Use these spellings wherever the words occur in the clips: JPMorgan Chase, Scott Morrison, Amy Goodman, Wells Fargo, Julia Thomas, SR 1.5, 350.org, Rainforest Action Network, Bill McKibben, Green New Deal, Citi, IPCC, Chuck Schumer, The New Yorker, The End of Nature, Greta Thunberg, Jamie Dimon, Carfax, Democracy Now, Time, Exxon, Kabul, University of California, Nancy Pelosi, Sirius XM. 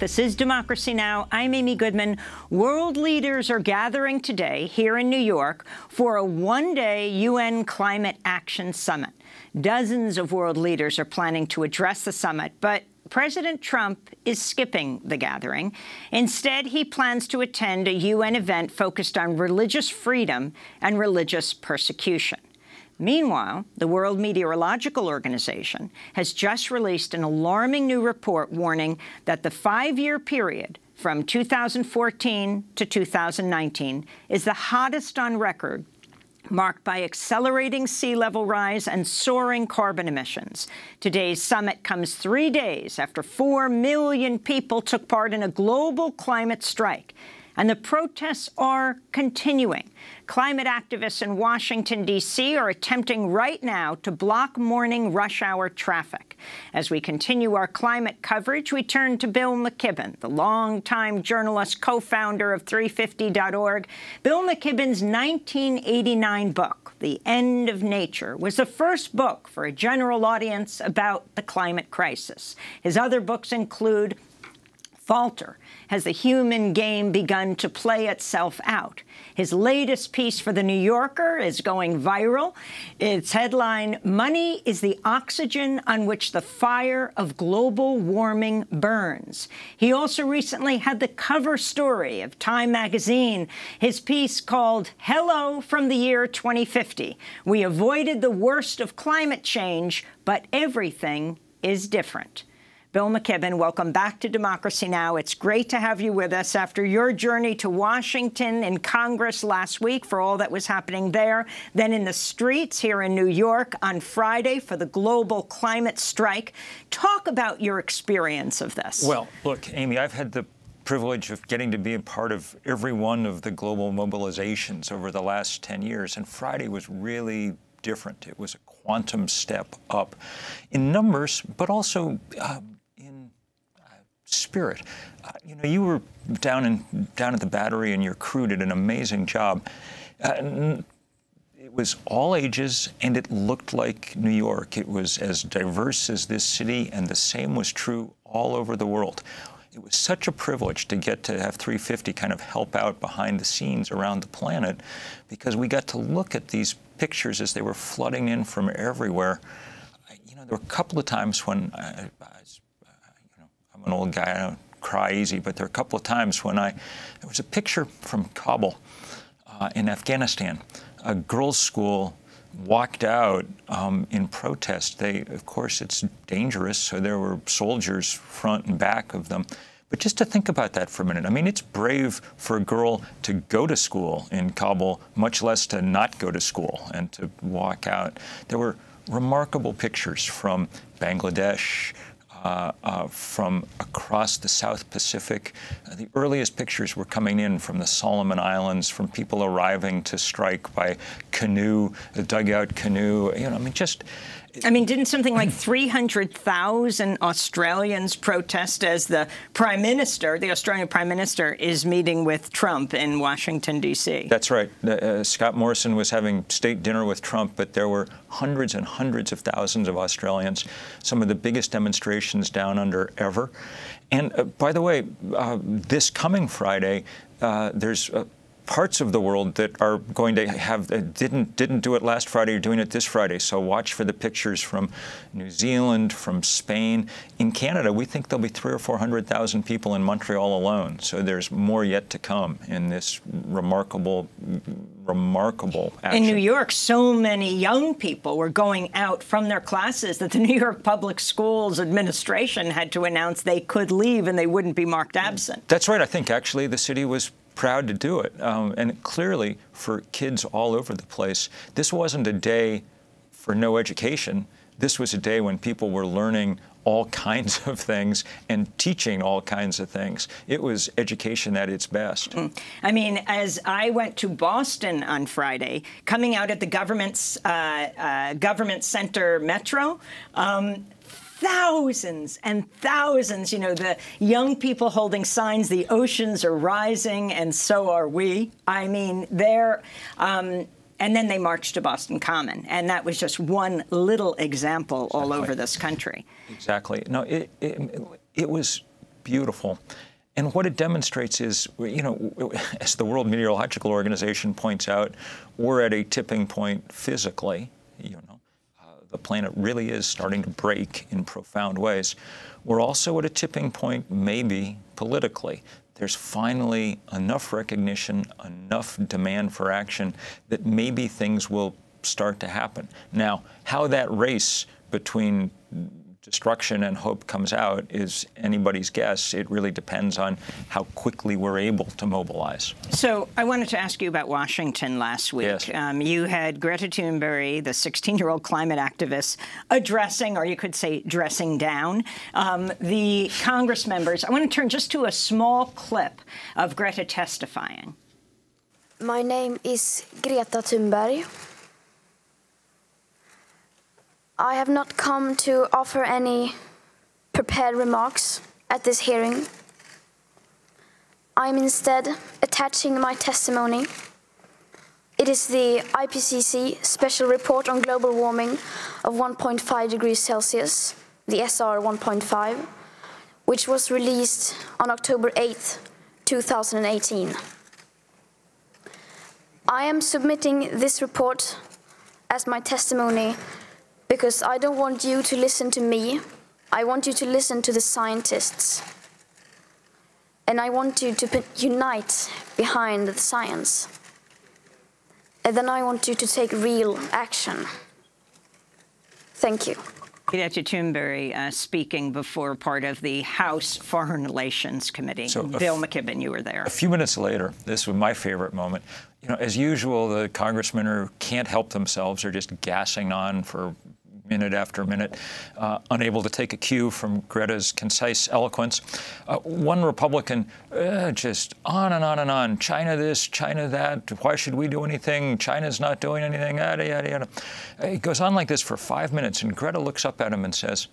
This is Democracy Now! I'm Amy Goodman. World leaders are gathering today here in New York for a one-day UN Climate Action Summit. Dozens of world leaders are planning to address the summit, but President Trump is skipping the gathering. Instead, he plans to attend a UN event focused on religious freedom and religious persecution. Meanwhile, the World Meteorological Organization has just released an alarming new report warning that the five-year period from 2014 to 2019 is the hottest on record, marked by accelerating sea level rise and soaring carbon emissions. Today's summit comes 3 days after 4 million people took part in a global climate strike. And the protests are continuing. Climate activists in Washington, D.C. are attempting right now to block morning rush hour traffic. As we continue our climate coverage, we turn to Bill McKibben, the longtime journalist, co-founder of 350.org. Bill McKibben's 1989 book, The End of Nature, was the first book for a general audience about the climate crisis. His other books include Falter, Has the Human Game Begun to Play Itself Out? His latest piece for The New Yorker is going viral. Its headline, Money is the Oxygen on Which the Fire of Global Warming Burns. He also recently had the cover story of Time magazine, his piece called Hello from the Year 2050. We avoided the worst of climate change, but everything is different. Bill McKibben, welcome back to Democracy Now! It's great to have you with us after your journey to Washington and Congress last week for all that was happening there, then in the streets here in New York on Friday for the global climate strike. Talk about your experience of this. Well, look, Amy, I've had the privilege of getting to be a part of every one of the global mobilizations over the last 10 years, and Friday was really different. It was a quantum step up in numbers, but also spirit. You know, you were down at the Battery, and your crew did an amazing job. It was all ages, and it looked like New York. It was as diverse as this city, and the same was true all over the world. It was such a privilege to get to have 350 kind of help out behind the scenes around the planet, because we got to look at these pictures as they were flooding in from everywhere. You know, there were a couple of times when I'm an old guy, I don't cry easy, but there are a couple of times when there was a picture from Kabul in Afghanistan. A girls' school walked out in protest. They, of course, it's dangerous, so there were soldiers front and back of them. But just to think about that for a minute, I mean, it's brave for a girl to go to school in Kabul, much less to not go to school and to walk out. There were remarkable pictures from Bangladesh, from across the South Pacific. The earliest pictures were coming in from the Solomon Islands, from people arriving to strike by canoe, the dugout canoe. You know, I mean, just— I mean, didn't something like 300,000 Australians protest as the Prime Minister, the Australian Prime Minister, is meeting with Trump in Washington, D.C.? That's right. Scott Morrison was having state dinner with Trump, but there were hundreds and hundreds of thousands of Australians, some of the biggest demonstrations down under ever. And by the way, this coming Friday, there's parts of the world that are going to have didn't do it last Friday, are doing it this Friday. So watch for the pictures from New Zealand, from Spain. In Canada, we think there'll be 300,000 or 400,000 people in Montreal alone. So there's more yet to come in this remarkable action. In New York, so many young people were going out from their classes that the New York Public Schools administration had to announce they could leave and they wouldn't be marked absent. That's right. I think actually the city was proud to do it. And clearly, for kids all over the place, this wasn't a day for no education. This was a day when people were learning all kinds of things and teaching all kinds of things. It was education at its best. I mean, as I went to Boston on Friday, coming out at the government's government center metro, thousands and thousands, you know, the young people holding signs, the oceans are rising and so are we. I mean, they're and then they marched to Boston Common. And that was just one little example all over this country. Exactly. No, it was beautiful. And what it demonstrates is, you know, as the World Meteorological Organization points out, we're at a tipping point physically. You know, the planet really is starting to break in profound ways. We're also at a tipping point, maybe, politically. There's finally enough recognition, enough demand for action that maybe things will start to happen. Now, how that race between destruction and hope comes out is anybody's guess. It really depends on how quickly we're able to mobilize. So I wanted to ask you about Washington last week. Yes. You had Greta Thunberg, the 16-year-old climate activist, addressing, or you could say dressing down, the Congress members. I want to turn just to a small clip of Greta testifying. My name is Greta Thunberg. I have not come to offer any prepared remarks at this hearing. I'm instead attaching my testimony. It is the IPCC Special Report on Global Warming of 1.5 degrees Celsius, the SR 1.5, which was released on October 8, 2018. I am submitting this report as my testimony because I don't want you to listen to me. I want you to listen to the scientists. And I want you to unite behind the science. And then I want you to take real action. Thank you. Greta Thunberg speaking before part of the House Foreign Relations Committee. So Bill McKibben, you were there. A few minutes later, this was my favorite moment. You know, as usual, the congressmen who can't help themselves are just gassing on for minute after minute, unable to take a cue from Greta's concise eloquence. One Republican just on and on and on, China this, China that, why should we do anything, China's not doing anything, yada, yada, yada. It goes on like this for 5 minutes, and Greta looks up at him and says,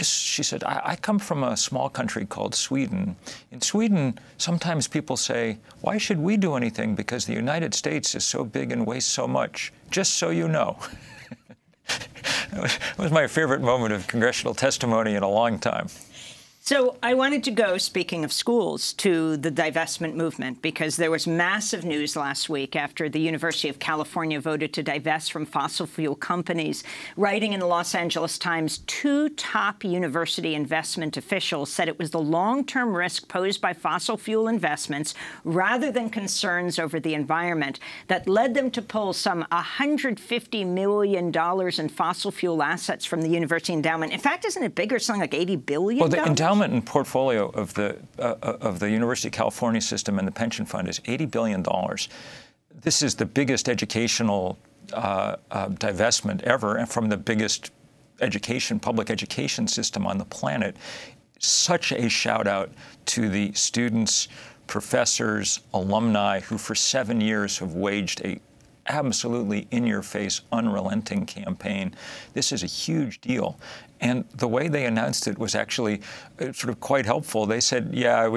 she said, I come from a small country called Sweden. In Sweden, sometimes people say, why should we do anything because the United States is so big and wastes so much? Just so you know. That was my favorite moment of congressional testimony in a long time. So I wanted to go, speaking of schools, to the divestment movement, because there was massive news last week after the University of California voted to divest from fossil fuel companies. Writing in the Los Angeles Times, two top university investment officials said it was the long-term risk posed by fossil fuel investments, rather than concerns over the environment, that led them to pull some $150 million in fossil fuel assets from the university endowment. In fact, isn't it bigger? Something like $80 billion? Well, the endowment and portfolio of the University of California system and the pension fund is $80 billion. This is the biggest educational divestment ever, and from the biggest education, public education system on the planet. Such a shout out to the students, professors, alumni who for 7 years have waged a absolutely in-your-face, unrelenting campaign. This is a huge deal. And the way they announced it was actually sort of quite helpful. They said, yeah, I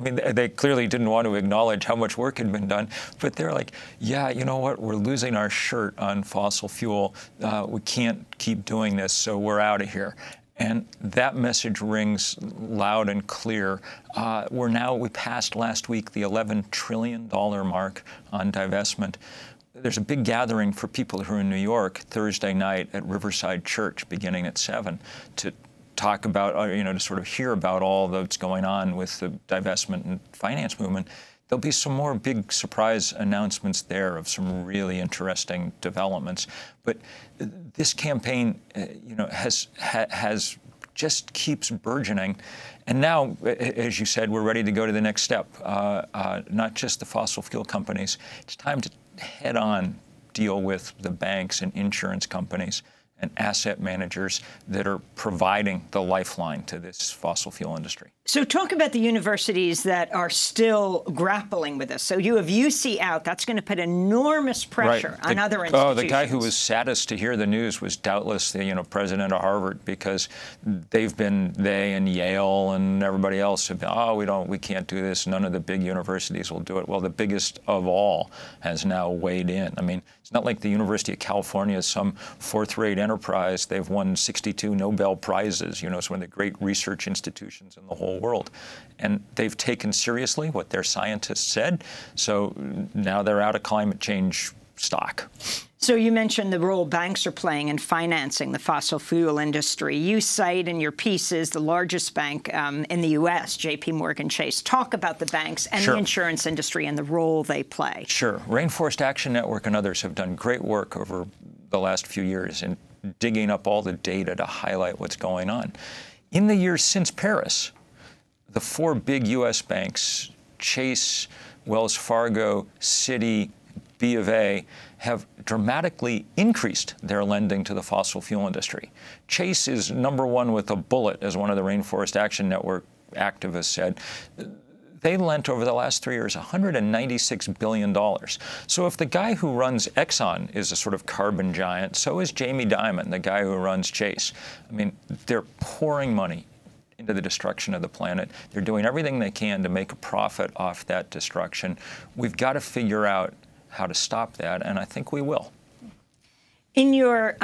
mean, they clearly didn't want to acknowledge how much work had been done. But they're like, yeah, you know what? We're losing our shirt on fossil fuel. We can't keep doing this, so we're out of here. And that message rings loud and clear. We passed last week the $11 trillion mark on divestment. There's a big gathering for people who are in New York Thursday night at Riverside Church beginning at 7 to talk about, you know, to sort of hear about all that's going on with the divestment and finance movement. There'll be some more big surprise announcements there of some really interesting developments. But this campaign, you know, has just keeps burgeoning. And now, as you said, we're ready to go to the next step, not just the fossil fuel companies. It's time to head-on deal with the banks and insurance companies and asset managers that are providing the lifeline to this fossil fuel industry. So talk about the universities that are still grappling with this. So you have UC out. That's going to put enormous pressure on other institutions. Oh, the guy who was saddest to hear the news was doubtless the, you know, president of Harvard, because they've been, they and Yale and everybody else have been, oh, we can't do this. None of the big universities will do it. Well, the biggest of all has now weighed in. I mean, it's not like the University of California is some fourth-rate enterprise. They've won 62 Nobel Prizes. You know, it's one of the great research institutions in the whole world. And they've taken seriously what their scientists said. So now they're out of climate change stock. So you mentioned the role banks are playing in financing the fossil fuel industry. You cite in your pieces the largest bank in the U.S., JPMorgan Chase. Talk about the banks and the insurance industry and the role they play. Sure. Rainforest Action Network and others have done great work over the last few years in digging up all the data to highlight what's going on. In the years since Paris, the four big U.S. banks, Chase, Wells Fargo, Citi, B of A, have dramatically increased their lending to the fossil fuel industry. Chase is number one with a bullet, as one of the Rainforest Action Network activists said. They lent over the last 3 years $196 billion. So if the guy who runs Exxon is a sort of carbon giant, so is Jamie Dimon, the guy who runs Chase. I mean, they're pouring money into the destruction of the planet. They're doing everything they can to make a profit off that destruction. We've got to figure out how to stop that, and I think we will. In your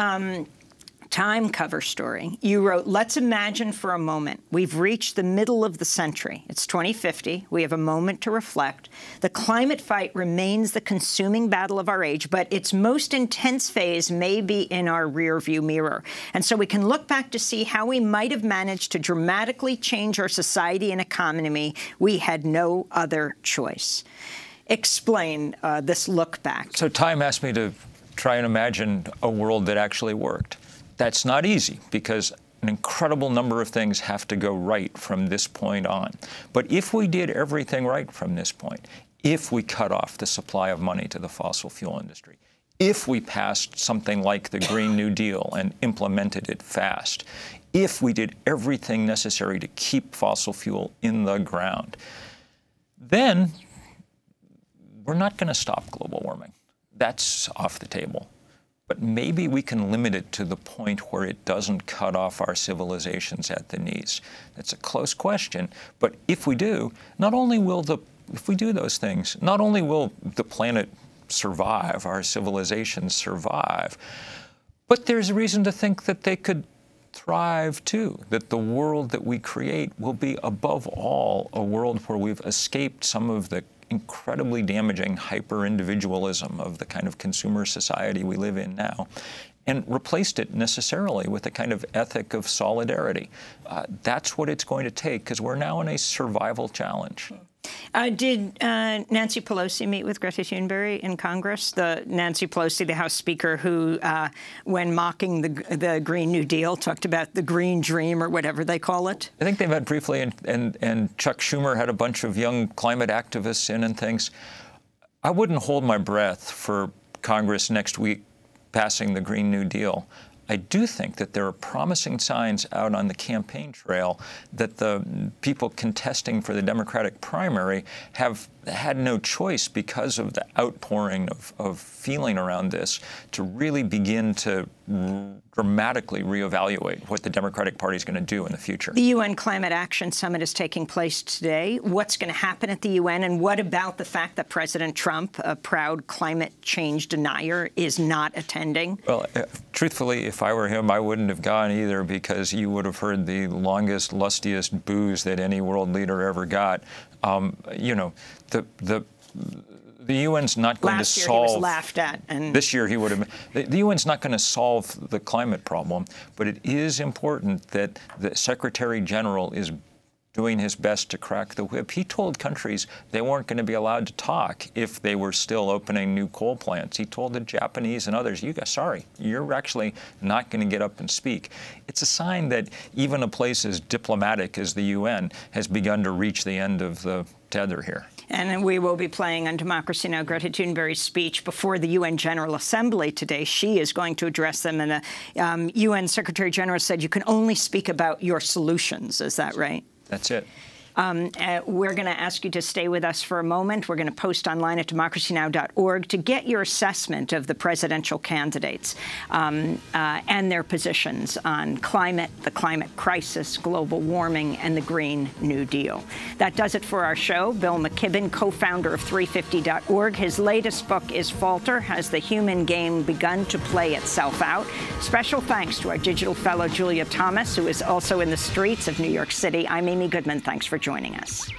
Time cover story, you wrote, "Let's imagine for a moment we've reached the middle of the century. It's 2050. We have a moment to reflect. The climate fight remains the consuming battle of our age, but its most intense phase may be in our rearview mirror. And so we can look back to see how we might have managed to dramatically change our society and economy. We had no other choice." Explain this look back. So Time asked me to try and imagine a world that actually worked. That's not easy, because an incredible number of things have to go right from this point on. But if we did everything right from this point, if we cut off the supply of money to the fossil fuel industry, if we passed something like the Green New Deal and implemented it fast, if we did everything necessary to keep fossil fuel in the ground, then we're not going to stop global warming. That's off the table. But maybe we can limit it to the point where it doesn't cut off our civilizations at the knees. That's a close question. But if we do, not only will the, if we do those things, not only will the planet survive, our civilizations survive, but there's a reason to think that they could thrive too, that the world that we create will be, above all, a world where we've escaped some of the incredibly damaging hyper-individualism of the kind of consumer society we live in now, and replaced it necessarily with a kind of ethic of solidarity. That's what it's going to take, because we're now in a survival challenge. Did Nancy Pelosi meet with Greta Thunberg in Congress? Nancy Pelosi, the House Speaker, who, when mocking the Green New Deal, talked about the green dream or whatever they call it? I think they met briefly, and Chuck Schumer had a bunch of young climate activists in and things. I wouldn't hold my breath for Congress next week passing the Green New Deal. I do think that there are promising signs out on the campaign trail that the people contesting for the Democratic primary have had no choice, because of the outpouring of feeling around this, to really begin to dramatically reevaluate what the Democratic Party is going to do in the future. The UN Climate Action Summit is taking place today. What's going to happen at the UN, and what about the fact that President Trump, a proud climate change denier, is not attending? Well, truthfully, if I were him, I wouldn't have gone either, because you would have heard the longest, lustiest boos that any world leader ever got. You know, the UN's not going to solve— Last year he was laughed at, and— This year he would have— The UN's not going to solve the climate problem, but it is important that the Secretary General is doing his best to crack the whip. He told countries they weren't going to be allowed to talk if they were still opening new coal plants. He told the Japanese and others, you guys, sorry, you're actually not going to get up and speak. It's a sign that even a place as diplomatic as the UN has begun to reach the end of the tether here. And we will be playing on Democracy Now! Greta Thunberg's speech before the UN General Assembly today. She is going to address them, and the UN Secretary General said you can only speak about your solutions. Is that right? That's it. We're going to ask you to stay with us for a moment. We're going to post online at democracynow.org to get your assessment of the presidential candidates and their positions on climate, the climate crisis, global warming, and the Green New Deal. That does it for our show. Bill McKibben, co-founder of 350.org. His latest book is Falter, Has the Human Game Begun to Play Itself Out? Special thanks to our digital fellow, Julia Thomas, who is also in the streets of New York City. I'm Amy Goodman. Thanks for joining us.